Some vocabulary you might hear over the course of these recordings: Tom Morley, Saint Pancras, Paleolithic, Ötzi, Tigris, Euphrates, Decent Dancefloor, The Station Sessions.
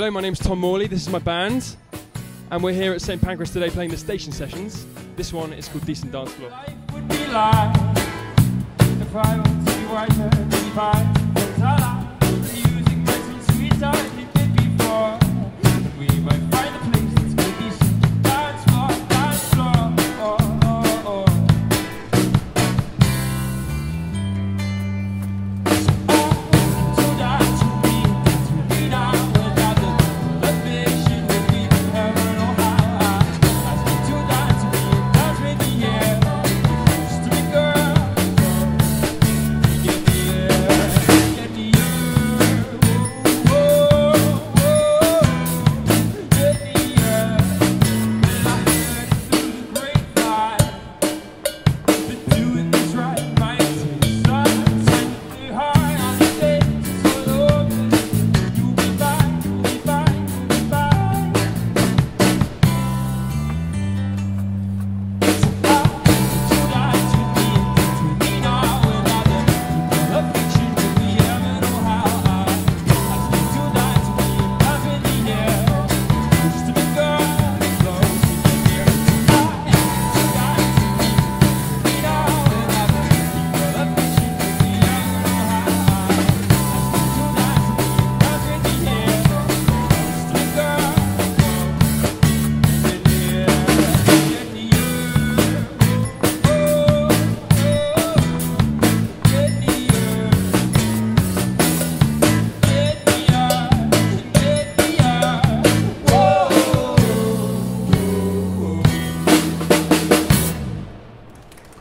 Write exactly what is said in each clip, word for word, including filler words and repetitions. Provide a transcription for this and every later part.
Hello, my name's Tom Morley, this is my band, and we're here at Saint Pancras today playing the Station Sessions. This one is called Decent Dance Floor. Life would be life if I was to write her divine, but I like using my sweet sweet time.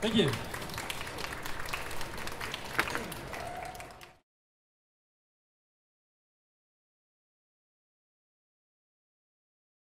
Thank you.